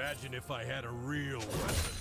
Imagine if I had a real weapon.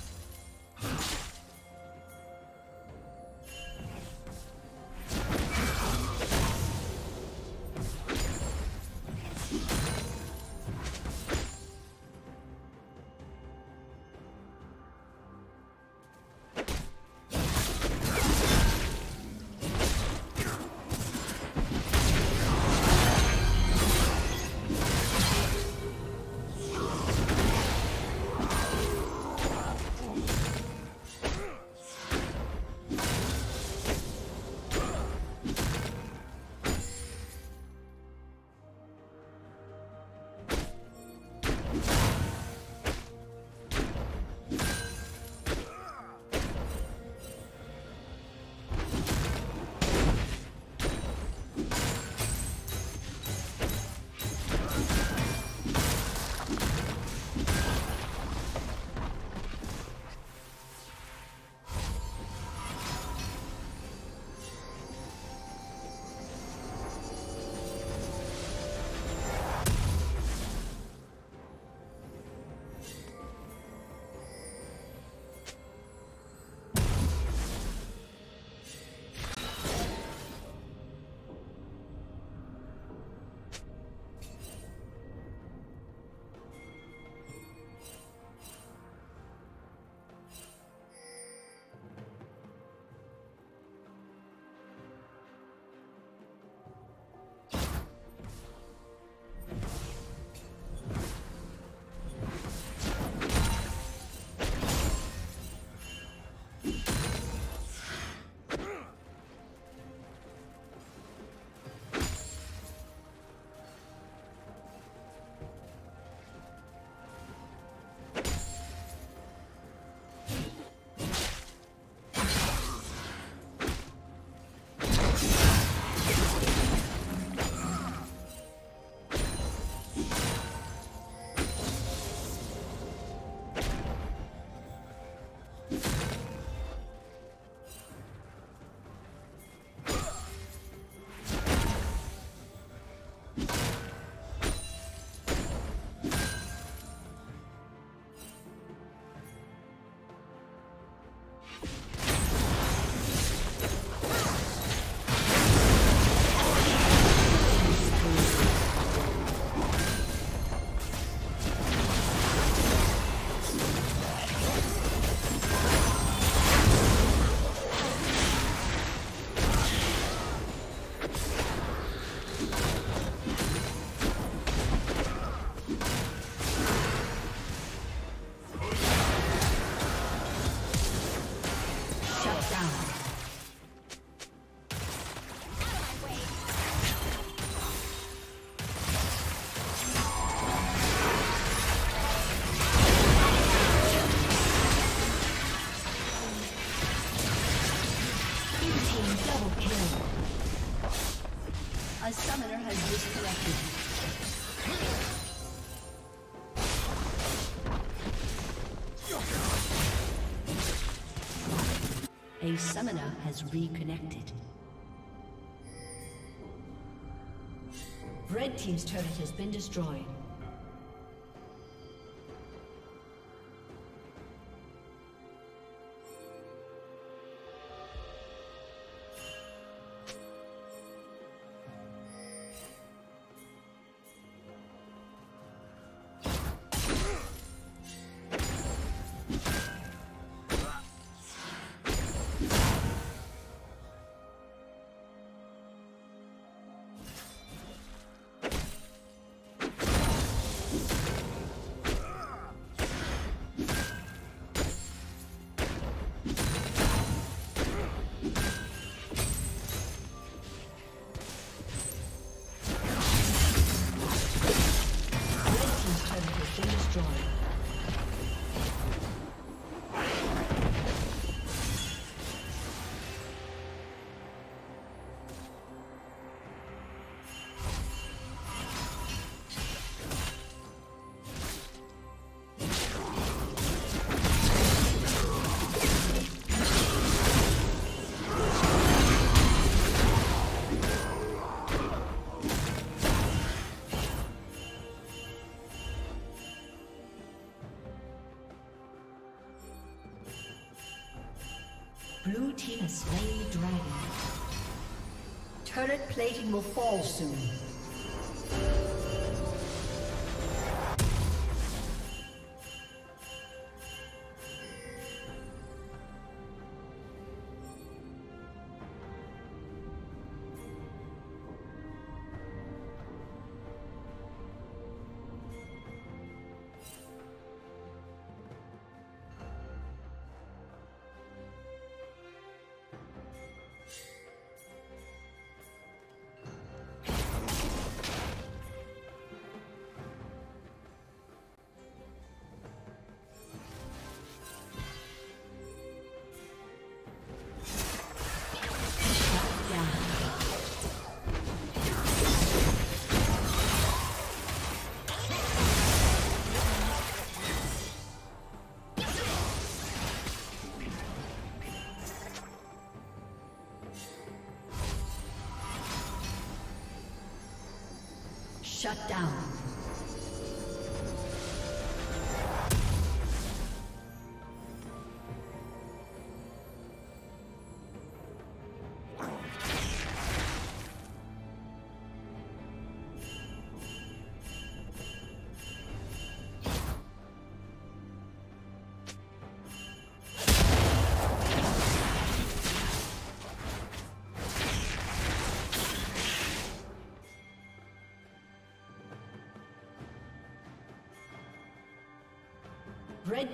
A summoner has reconnected. Red Team's turret has been destroyed. Blue Team has slain the dragon. Turret plating will fall soon. Shut down. Red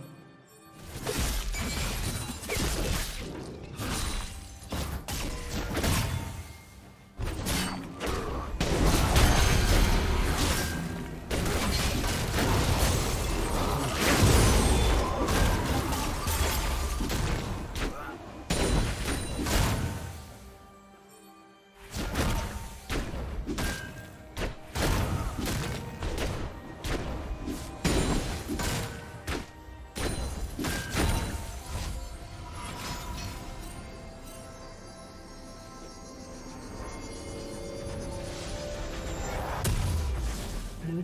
Blue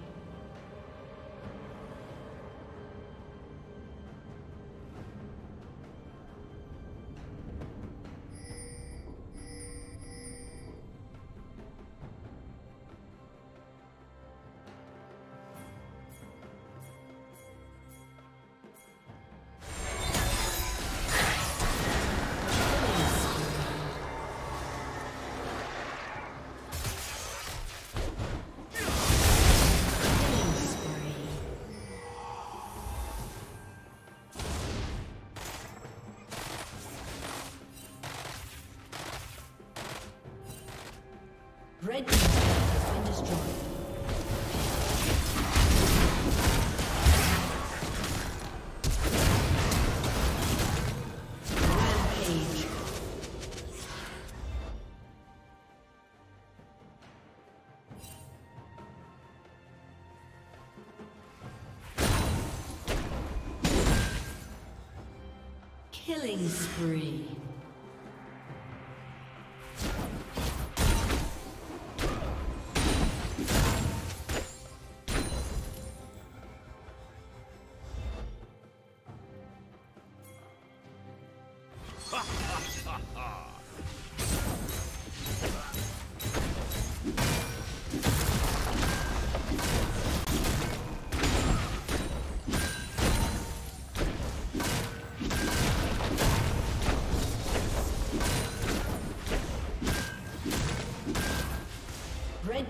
Red Team has been destroyed. Rampage. Killing spree. Red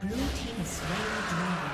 Blue team is slain the dragon.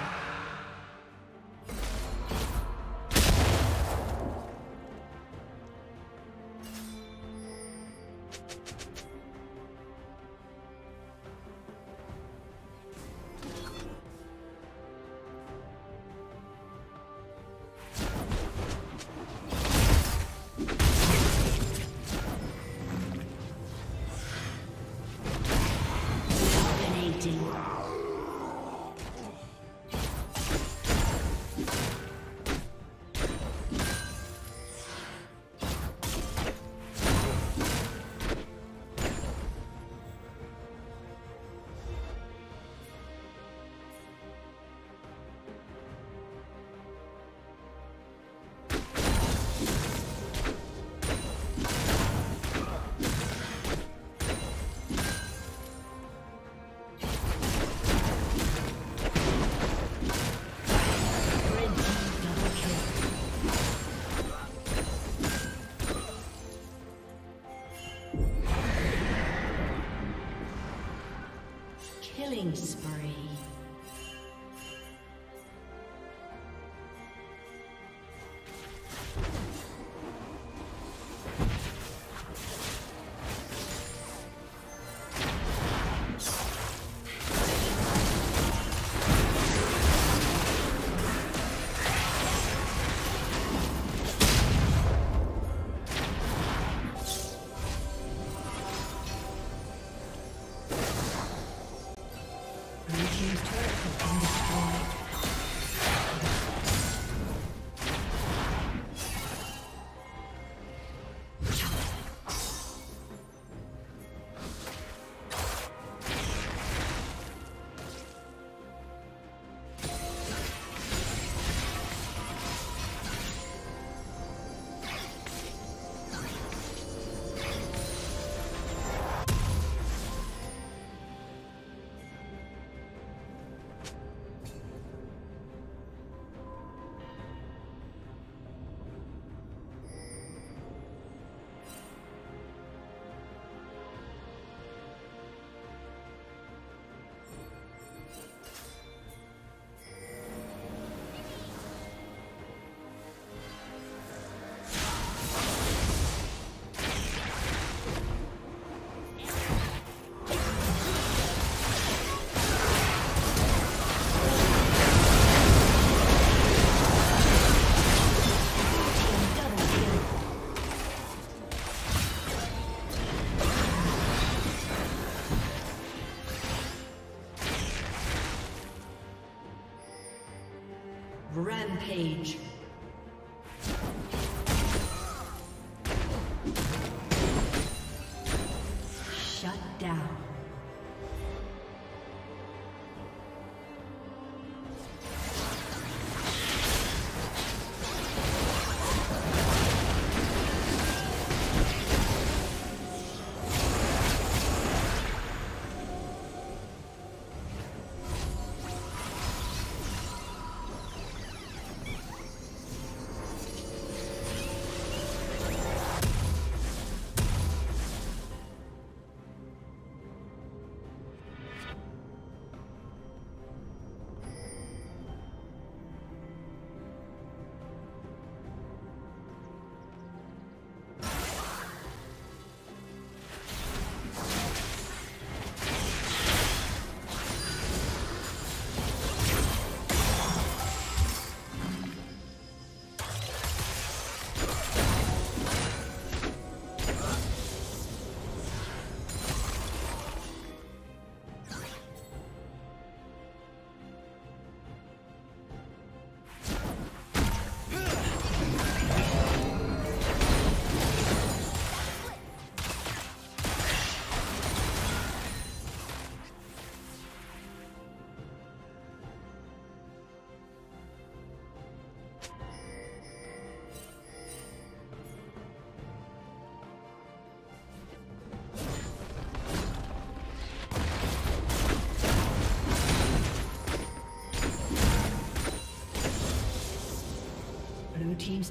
Killing spree. Rampage. Shut down. Blue team's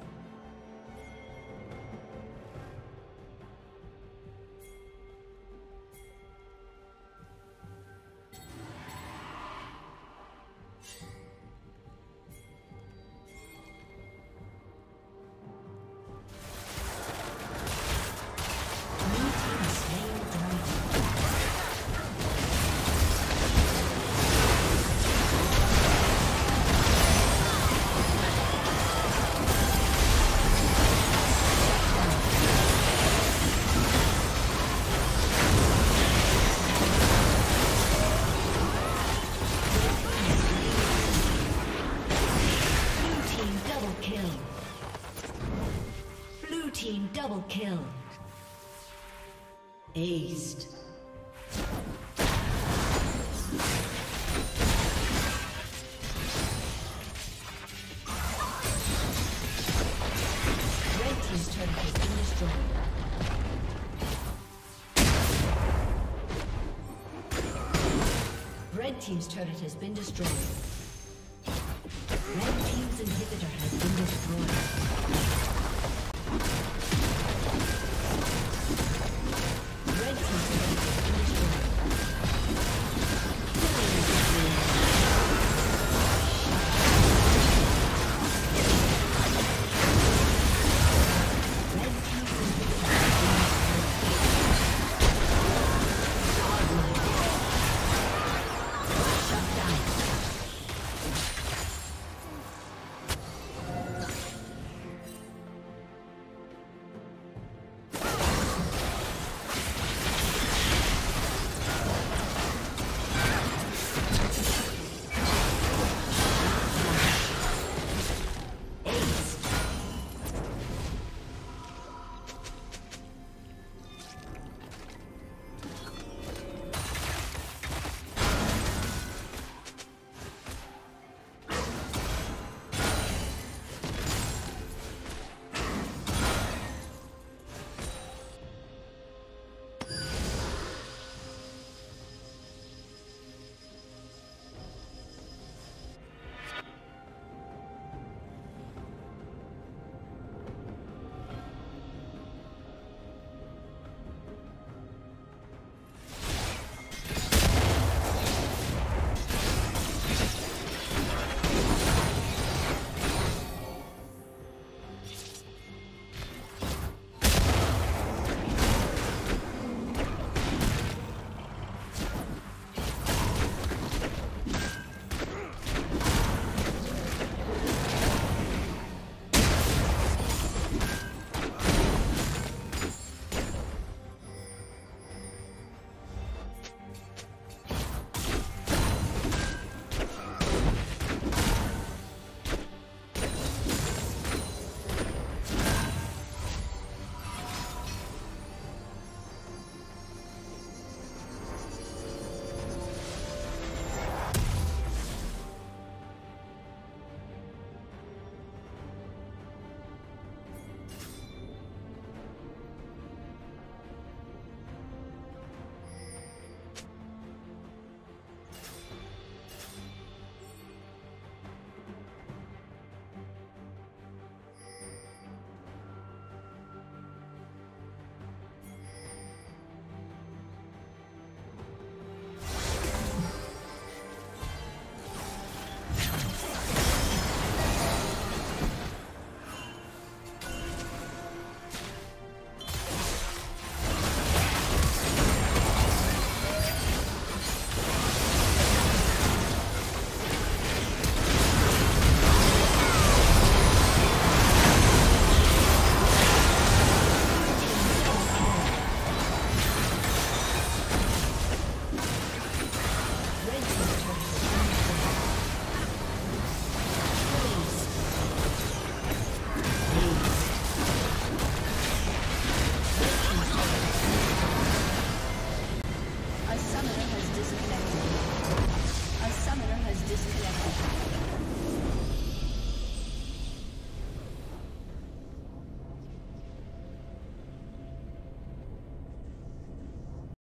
Double kill. Aced. Red team's turret has been destroyed. Red team's turret has been destroyed.